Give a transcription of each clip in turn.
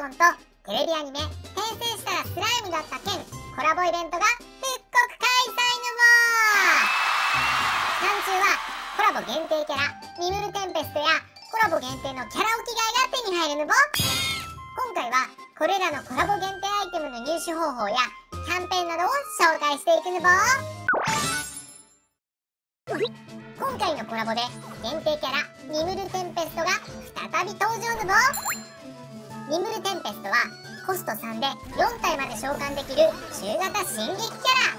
ゴン」とテレビアニメ「転生したらスライムだった件」コラボイベントが復刻開催のも期間中はコラボ限定キャラ「ミムルテンペスト」やコラボ限定のキャラ置き買いが手に入るのも。今回はこれらのコラボ限定アイテムの入手方法やキャンペーンなどを紹介していくのも。今回のコラボで限定キャラニムルテンペストが再び登場のぼ。ニムルテンペストはコスト3で4体まで召喚できる中型進撃キャラ。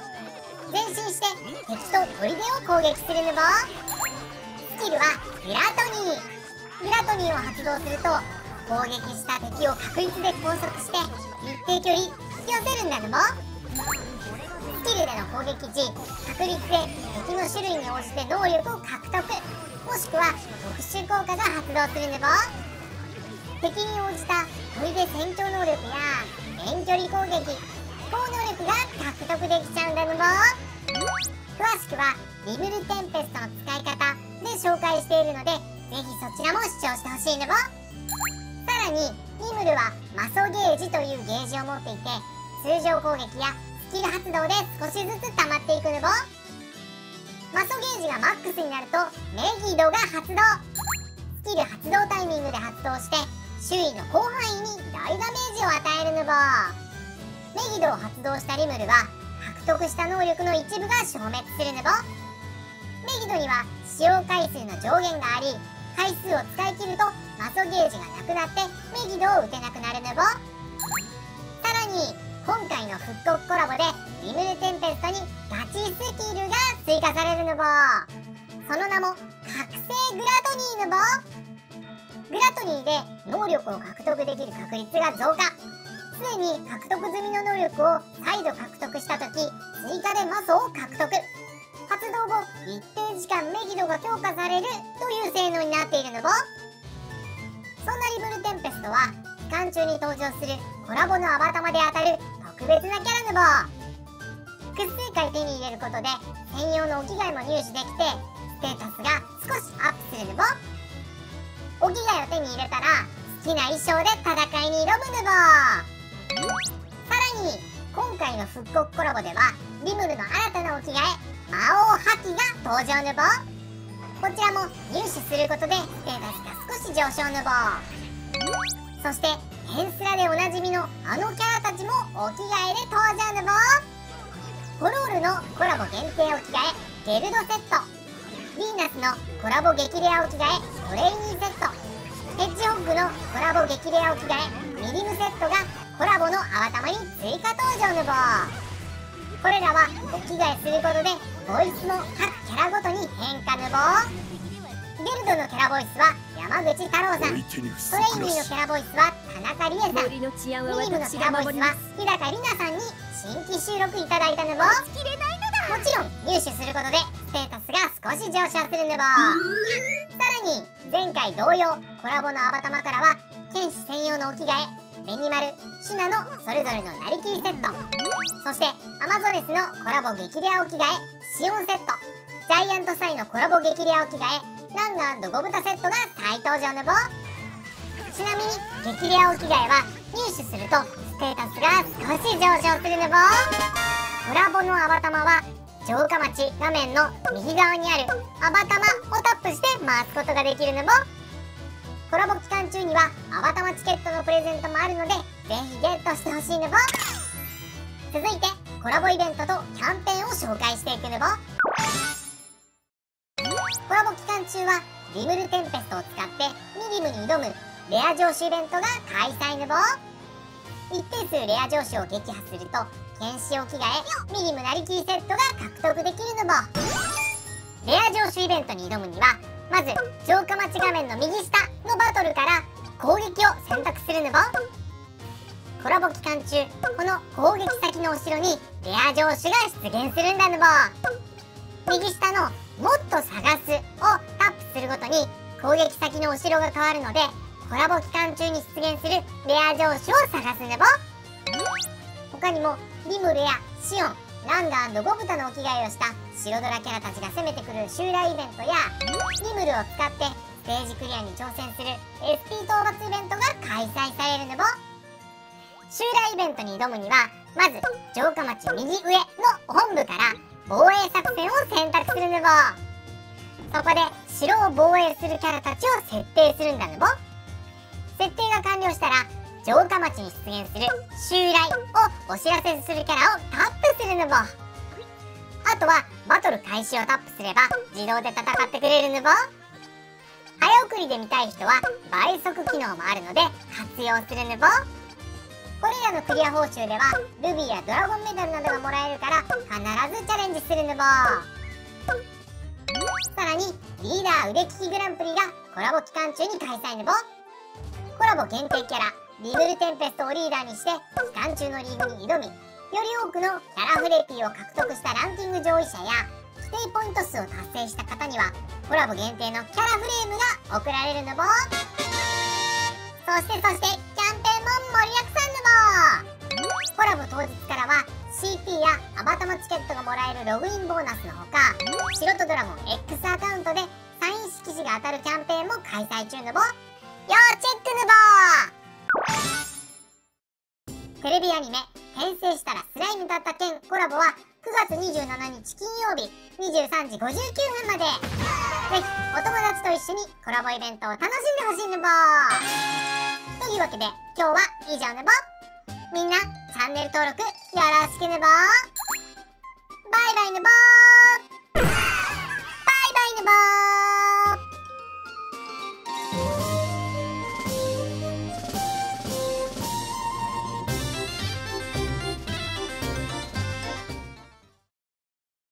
前進して敵と砦を攻撃するのぼ。スキルはグラトニー。グラトニーを発動すると攻撃した敵を確率で拘束して一定距離引き寄せるんだのも。スキルでの攻撃時、確率で敵の種類に応じて能力を獲得、もしくは特殊効果が発動するのも。敵に応じた砦戦闘能力や遠距離攻撃、飛行能力が獲得できちゃうんだのも。詳しくはリムルテンペストの使い方で紹介しているので、ぜひそちらも視聴してほしいのぼ。さらにニムルは魔素ゲージというゲージを持っていて、通常攻撃やスキル発動で少しずつ溜まっていくのぼ。魔素ゲージがマックスになると名義移動が発動。スキル発動タイミングで発動して周囲の広範囲に大ダメージを与えるのぼ。名義移動を発動したリムルは獲得した能力の一部が消滅するのぼ。名義移動には使用回数の上限があり、回数を使い切ると魔素ゲージがなくなってメギドを打てなくなるのぼ。さらに今回の復刻コラボでリムルテンペストにガチスキルが追加されるのぼ。その名も覚醒グラトニーのぼ。グラトニーで能力を獲得できる確率が増加。すでに獲得済みの能力を再度獲得した時、追加で魔素を獲得。発動後一定時間メギドが強化されるという性能になっているのぼ。そんなリムルテンペストは期間中に登場するコラボのアバタマで当たる特別なキャラのぼ。複数回手に入れることで専用のお着替えも入手できて、ステータスが少しアップするのぼ。お着替えを手に入れたら好きな衣装で戦いに挑むのぼ。さらに今回の復刻コラボではリムルの新たなお着替え魔王覇気が登場のぼ。こちらも入手することでステータスが少し上昇のぼ。そしてヘンスラでおなじみのあのキャラたちもお着替えで登場のぼ。ホロールのコラボ限定お着替えゲルドセット、ヴィーナスのコラボ激レアお着替えトレイニーセット、ヘッジホッグのコラボ激レアお着替えミリムセットがコラボのアバタマに追加登場のぼ。これらはお着替えすることでボイスも各キャラごとに変化のぼ。ゲルドのキャラボイスは山口太郎さん、トレイニーのキャラボイスは田中理恵さん、ミリムのキャラボイスは日高里奈さんに新規収録いただいたのぼ。もちろん入手することでステータスが少し上昇するのぼ。さらに前回同様コラボのアバタマからは剣士専用のお着替えベニマル、シュナのそれぞれのなりきりセット、そしてアマゾネスのコラボ激レアお着替えシオンセット、ジャイアントサイのコラボ激レアお着替えランガ&ゴブタセットが再登場のぼ。ちなみに激レアお着替えは入手するとステータスが少し上昇するのぼ。コラボのアバタマは城下町画面の右側にあるアバタマをタップして回すことができるのぼ。コラボ期間中にはアバタマチケットのプレゼントもあるので、ぜひゲットしてほしいのぼ。続いてコラボイベントとキャンペーンを紹介していくのぼ。コラボ期間中はリムルテンペストを使ってミリムに挑むレア上手イベントが開催のぼ。一定数レア上手を撃破すると剣士を着替えミリムなりきりセットが獲得できるのぼ。レア上手イベントに挑むにはまず城下町画面の右下のバトルから攻撃を選択するのぼ。コラボ期間中、この攻撃先のお城にレア城主が出現するんだのぼ。右下の「もっと探す」をタップするごとに攻撃先のお城が変わるので、コラボ期間中に出現するレア城主を探すのぼ。他にもリムルやシオン、ランガ&ゴブタのお着替えをした白ドラキャラたちが攻めてくる襲来イベントや、リムルを使ってステージクリアに挑戦する SP討伐イベントが開催されるのぼ。襲来イベントに挑むには、まず城下町右上の本部から防衛作戦を選択するぬぼ。そこで城を防衛するキャラたちを設定するんだぬぼ。設定が完了したら城下町に出現する襲来をお知らせするキャラをタップするぬぼ。あとはバトル開始をタップすれば自動で戦ってくれるぬぼ。早送りで見たい人は倍速機能もあるので活用するぬぼ。これらのクリア報酬ではルビーやドラゴンメダルなどがもらえるから必ずチャレンジするぬぼ。さらにリーダー腕利きグランプリがコラボ期間中に開催ぬぼ。コラボ限定キャラリムルテンペストをリーダーにして期間中のリーグに挑み、より多くのキャラフレピーを獲得したランキング上位者や規定ポイント数を達成した方にはコラボ限定のキャラフレームが贈られるぬぼ。そしてキャンペーンも盛りだくさんぬぼ。コラボ当日からは CP やアバタマチケットがもらえるログインボーナスのほか、素人ドラゴン X アカウントでサイン色紙が当たるキャンペーンも開催中ぬぼ。要チェックぬぼ。テレビアニメ「転生したらスライムだった件」コラボは9月27日金曜日23時59分まで。ぜひお友達と一緒にコラボイベントを楽しんでほしいぬぼ。というわけで今日は以上ぬぼ。みんなチャンネル登録よろしくぬぼ。